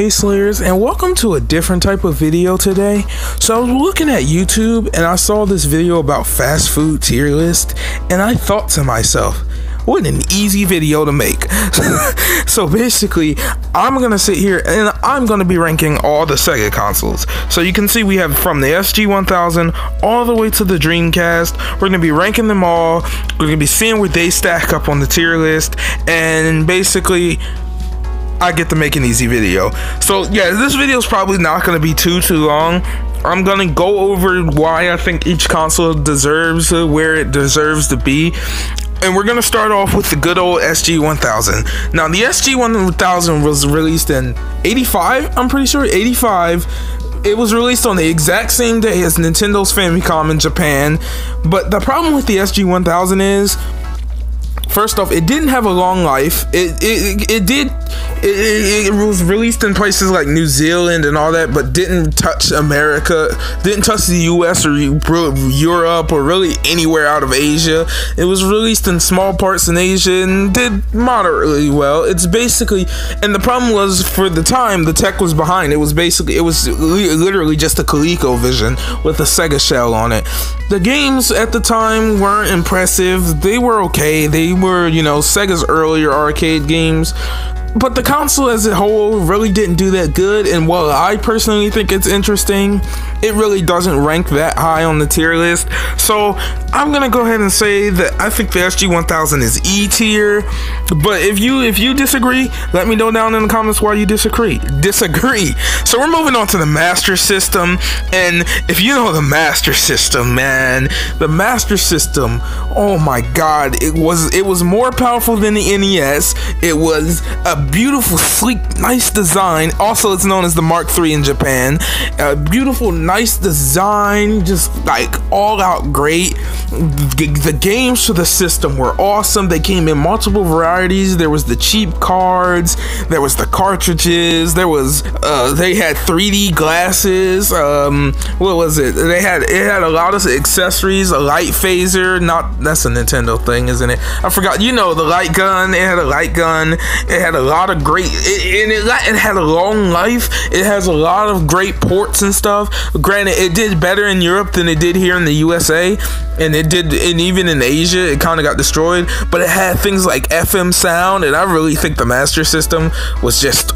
Hey Slayers, and welcome to a different type of video today. So I was looking at YouTube and I saw this video about fast food tier list, and I thought to myself, what an easy video to make. So basically, I'm going to sit here and I'm going to be ranking all the Sega consoles. So you can see we have from the SG-1000 all the way to the Dreamcast. We're going to be ranking them all. We're going to be seeing where they stack up on the tier list, and basically I get to make an easy video. So yeah, this video is probably not going to be too long. I'm going to go over why I think each console deserves where it deserves to be. And we're going to start off with the good old SG-1000. Now, the SG-1000 was released in 85, I'm pretty sure, 85. It was released on the exact same day as Nintendo's Famicom in Japan. But the problem with the SG-1000 is, first off, it didn't have a long life. It was released in places like New Zealand and all that, but didn't touch America, didn't touch the US or Europe or really anywhere out of Asia. It was released in small parts in Asia and did moderately well. It's basically, and the problem was, for the time, the tech was behind. It was literally just a ColecoVision with a Sega shell on it. The games at the time weren't impressive. They were okay. They were, you know, Sega's earlier arcade games, but the console as a whole really didn't do that good. And while I personally think it's interesting, it really doesn't rank that high on the tier list. So I'm gonna go ahead and say that I think the SG-1000 is E tier. But if you disagree, let me know down in the comments why you disagree. So we're moving on to the Master System, and if you know the Master System, man, the Master System, oh my God, it was more powerful than the NES. It was a beautiful, sleek, nice design. Also, it's known as the Mark III in Japan. A beautiful, nice design, just like all out great. The games for the system were awesome. They came in multiple varieties. There was the cheap cards, there was the cartridges, there was they had 3D glasses. What was it? It had a lot of accessories, a light phaser. Not that's a Nintendo thing, isn't it? I forgot. You know, the light gun. It had a light gun. It had a lot of great, and it had a long life. It has a lot of great ports and stuff. Granted, it did better in Europe than it did here in the USA, and it did, and even in Asia, it kind of got destroyed. But it had things like FM sound, and I really think the Master System was just,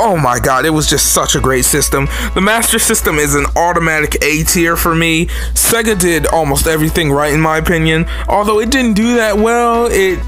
oh my God, it was just such a great system. The Master System is an automatic A tier for me. Sega did almost everything right, in my opinion. Although it didn't do that well, it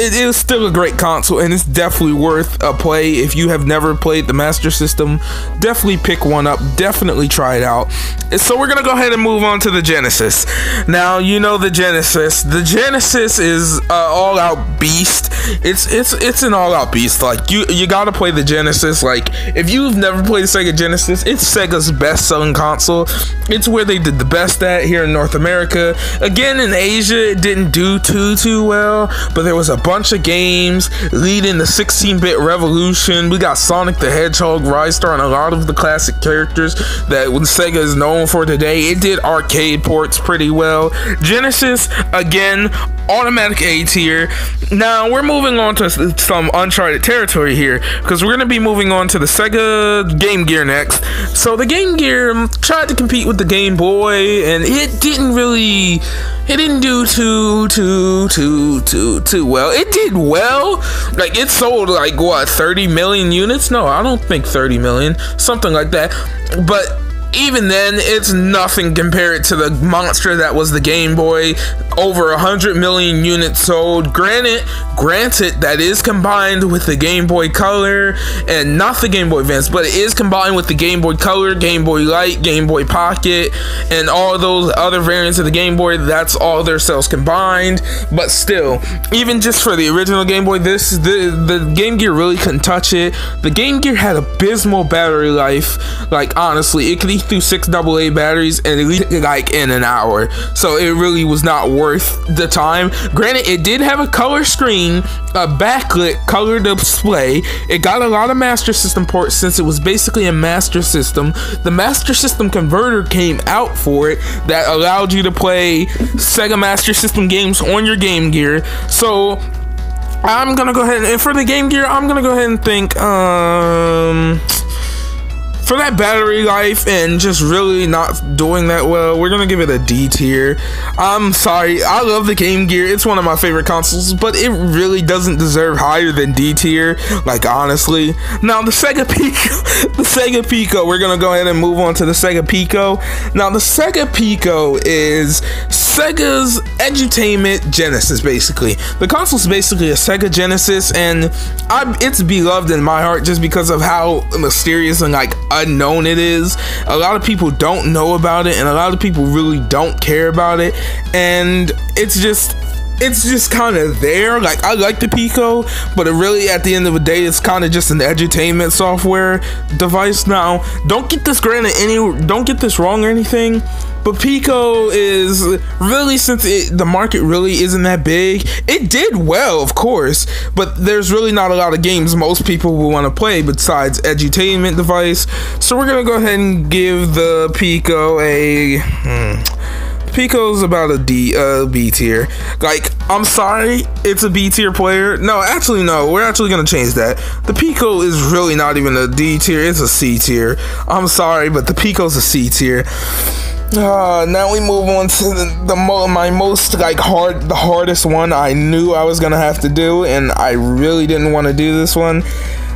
is still a great console, and it's definitely worth a play. If you have never played the Master System, definitely pick one up, definitely try it out. So we're gonna go ahead and move on to the Genesis. Now, you know the Genesis. The Genesis is all-out beast. It's an all-out beast. Like you gotta play the Genesis. Like if you've never played Sega Genesis, it's Sega's best-selling console. It's where they did the best at here in North America. Again, in Asia, it didn't do too well. But there was a bunch of games leading the 16-bit revolution. We got Sonic the Hedgehog, Ristar, and a lot of the classic characters that Sega is known for today. It did arcade ports pretty well. Genesis, again, automatic A tier. Now we're moving on to some uncharted territory here, because we're going to be moving on to the Sega Game Gear next. So the Game Gear tried to compete with the Game Boy, and it didn't really, it didn't do too well. It did well. Like it sold like what, 30 million units? No, I don't think 30 million, something like that. But even then, it's nothing compared to the monster that was the Game Boy. Over 100 million units sold. Granted, that is combined with the Game Boy Color, and not the Game Boy Advance, but it is combined with the Game Boy Color, Game Boy Light, Game Boy Pocket, and all those other variants of the Game Boy. That's all their sales combined. But still, even just for the original Game Boy, the Game Gear really couldn't touch it. The Game Gear had abysmal battery life. Like honestly, it could eat through 6 AA batteries and it leaked like in an hour. So it really was not worth the time. Granted, it did have a color screen, a backlit color display. It got a lot of Master System ports since it was basically a Master System. The Master System converter came out for it that allowed you to play Sega Master System games on your Game Gear. So I'm gonna go ahead and for the Game Gear, I'm gonna go ahead and think for that battery life and just really not doing that well, we're gonna give it a D tier. I'm sorry, I love the Game Gear, it's one of my favorite consoles, but it really doesn't deserve higher than D tier, like honestly. Now the Sega Pico, we're gonna go ahead and move on to the Sega Pico. Now the Sega Pico is Sega's edutainment Genesis, basically. The console's basically a Sega Genesis, and it's beloved in my heart just because of how mysterious and like unknown it is. A lot of people don't know about it, and a lot of people really don't care about it, and it's just kind of there. Like, I like the Pico, but it really, at the end of the day, it's kind of just an edutainment software device. Now, don't get this don't get this wrong or anything, but Pico is really, since the market really isn't that big, it did well, of course, but there's really not a lot of games most people will want to play besides edutainment device. So we're gonna go ahead and give the Pico a Pico's about a D, B tier. Like, I'm sorry, it's a B tier player. No, actually, no, we're actually gonna change that. The Pico is really not even a D tier, it's a C tier. I'm sorry, but the Pico's a C tier. Now we move on to the hardest one I knew I was gonna have to do, and I really didn't want to do this one.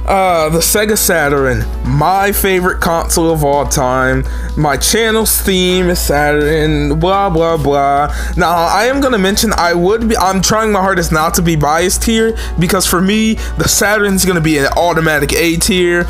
The Sega Saturn, my favorite console of all time. My channel's theme is Saturn, blah, blah, blah. Now, I am going to mention I'm trying my hardest not to be biased here, because for me, the Saturn's going to be an automatic A tier.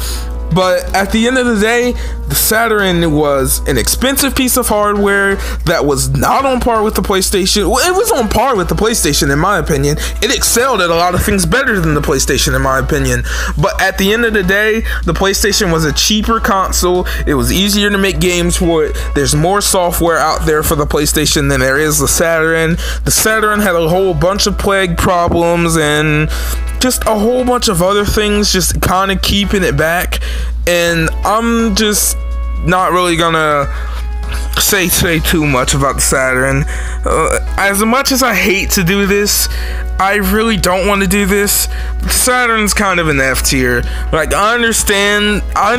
But at the end of the day, the Saturn was an expensive piece of hardware that was not on par with the PlayStation. Well, it was on par with the PlayStation, in my opinion. It excelled at a lot of things better than the PlayStation, in my opinion. But at the end of the day, the PlayStation was a cheaper console. It was easier to make games for it. There's more software out there for the PlayStation than there is the Saturn. The Saturn had a whole bunch of plague problems and just a whole bunch of other things just kind of keeping it back, and I'm just not really gonna say too much about the Saturn. As much as I hate to do this, I really don't want to do this. The Saturn's kind of an F tier. Like, I understand. I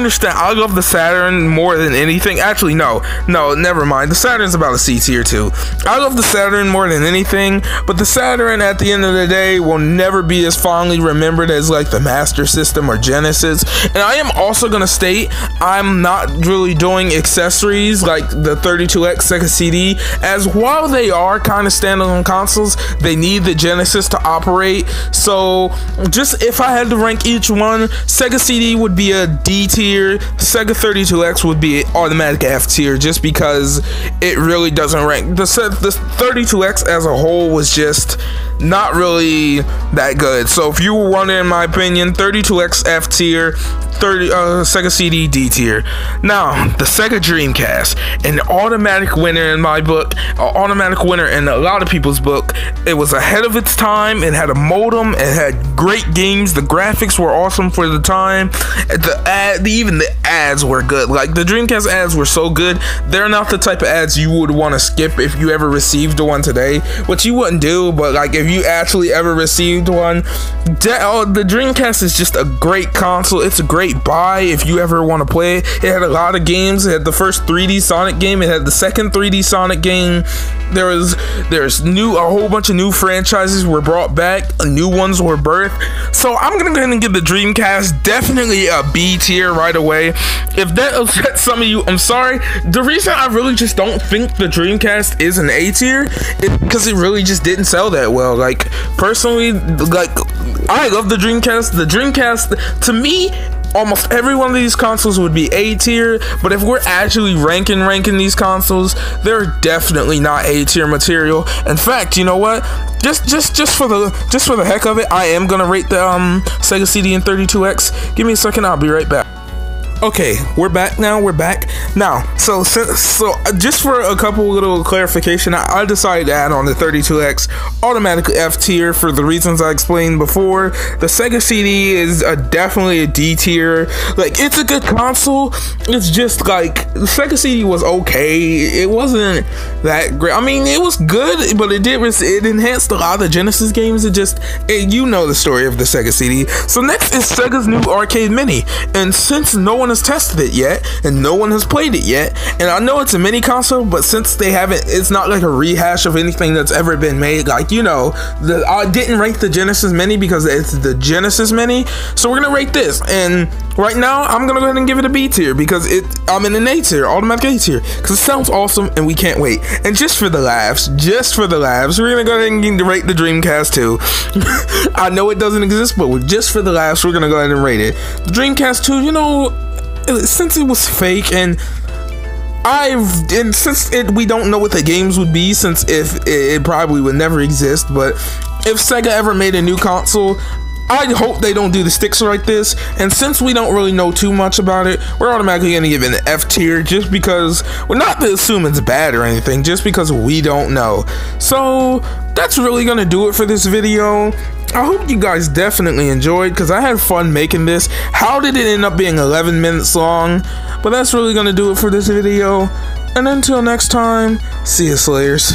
love the Saturn more than anything. Actually, no, never mind. The Saturn's about a C tier too. I love the Saturn more than anything, but the Saturn at the end of the day will never be as fondly remembered as like the Master System or Genesis. And I am also gonna state I'm not really doing accessories like the 32X Sega CD, as while they are kind of standalone consoles, they need the Genesis to operate. So just if I had to rank each one, Sega CD would be a D tier, Sega 32X would be automatic F tier, just because it really doesn't rank. The 32X as a whole was just not really that good. So if you were wondering, in my opinion, 32X F tier, Sega CD D tier. Now the Sega Dreamcast, an automatic winner in my book, an automatic winner in a lot of people's book. It was ahead of its time, it had a modem, it had great games, the graphics were awesome for the time, even the ads were good. Like, the Dreamcast ads were so good, they're not the type of ads you would want to skip if you ever received one today, which you wouldn't do, but like if you actually ever received one, the Dreamcast is just a great console. It's a great buy if you ever want to play it. It had a lot of games. It had the first 3D Sonic game, it had the second 3D Sonic game. A whole bunch of new franchises were brought back, new ones were birthed. So I'm gonna go ahead and give the Dreamcast definitely a B tier right away. If that upsets some of you, I'm sorry. The reason I really just don't think the Dreamcast is an A tier is because it really just didn't sell that well. Like, personally, like, I love the Dreamcast. The Dreamcast, to me, almost every one of these consoles would be A tier, but if we're actually ranking these consoles, they're definitely not A tier material. In fact, you know what? Just for the heck of it, I am gonna rate the Sega CD and 32X. Give me a second, I'll be right back. Okay, we're back now. So just for a couple little clarification, I decided to add on the 32X automatic F tier for the reasons I explained before. The Sega CD is definitely a D tier. Like, it's a good console. It's just like the Sega CD was okay. It wasn't that great. I mean, it was good, but it enhanced a lot of the Genesis games. You know the story of the Sega CD. So next is Sega's new arcade mini, and since no one has tested it yet and no one has played it yet, and I know it's a mini console, but since they haven't, it's not like a rehash of anything that's ever been made. Like, you know, I didn't rate the Genesis mini because it's the Genesis mini, so we're gonna rate this. And right now I'm gonna go ahead and give it a B tier because I'm in an A tier, automatic A tier, because it sounds awesome and we can't wait. And just for the laughs, we're gonna go ahead and rate the Dreamcast too. I know it doesn't exist, but just for the laughs, we're gonna go ahead and rate it. The Dreamcast 2, you know, since it was fake, and since we don't know what the games would be, since it probably would never exist. But if Sega ever made a new console, I hope they don't do the sticks like this. And since we don't really know too much about it, we're automatically going to give it an F tier, just because we're not to assume it's bad or anything, just because we don't know. So that's really going to do it for this video. I hope you guys definitely enjoyed, because I had fun making this. How did it end up being 11 minutes long? But that's really going to do it for this video. And until next time, see you Slayers.